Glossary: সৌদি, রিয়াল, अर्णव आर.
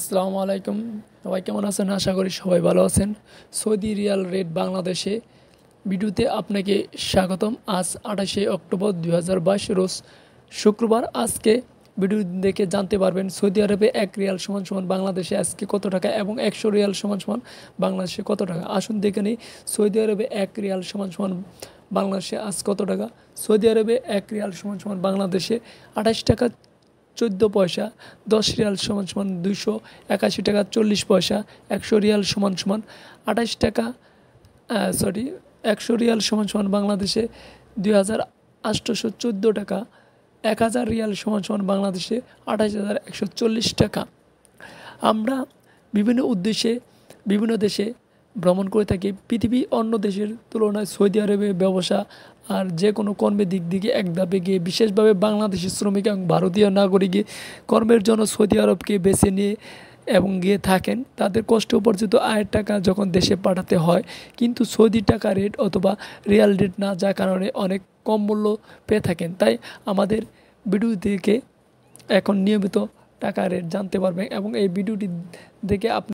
আসসালামু আলাইকুম, সবাই কেমন আছেন? আশা করি সবাই ভালো আছেন। সৌদি রিয়াল রেট বাংলাদেশে ভিডিওতে আপনাকে স্বাগতম। আজ 28 অক্টোবর 2022 রোজ শুক্রবার। আজকে ভিডিও দেখে জানতে পারবেন সৌদি আরবে 1 রিয়াল সমান বাংলাদেশে আজকে কত টাকা এবং 100 রিয়াল সমান বাংলাদেশে কত টাকা। আসুন দেখে নিই সৌদি আরবে 1 রিয়াল সমান বাংলাদেশে আজ কত টাকা। সৌদি আরবে 1 রিয়াল সমান বাংলাদেশে 28 টাকা 14 পয়সা, 10 রিয়াল সমান 281 টাকা 40 পয়সা, 100 রিয়াল সমান 28 টাকা 100 রিয়াল সমান বাংলাদেশে 2814 টাকা, 1000 রিয়াল সমান বাংলাদেশে 28140 টাকা। আমরা বিভিন্ন উদ্দেশ্যে বিভিন্ন দেশে ভ্রমণ করে থাকি। পৃথিবী অন্য দেশের তুলনায় সৌদি আরবে ব্যবসা আর যে কোনো কর্মের দিক থেকে এক ধাপে গিয়ে, বিশেষভাবে বাংলাদেশি শ্রমিক এবং ভারতীয় নাগরিককে কর্মের জন্য সৌদি আরবকে বেছে নিয়ে এবং গিয়ে থাকেন। তাদের কষ্ট উপার্জিত আয়ের টাকা যখন দেশে পাঠাতে হয়, কিন্তু সৌদি টাকা রেট অথবা রিয়াল রেট না, যার কারণে অনেক কম মূল্য পেয়ে থাকেন। তাই আমাদের ভিডিও থেকে এখন নিয়মিত টাকা রেট জানতে পারবেন এবং এই ভিডিওটি দেখে আপনি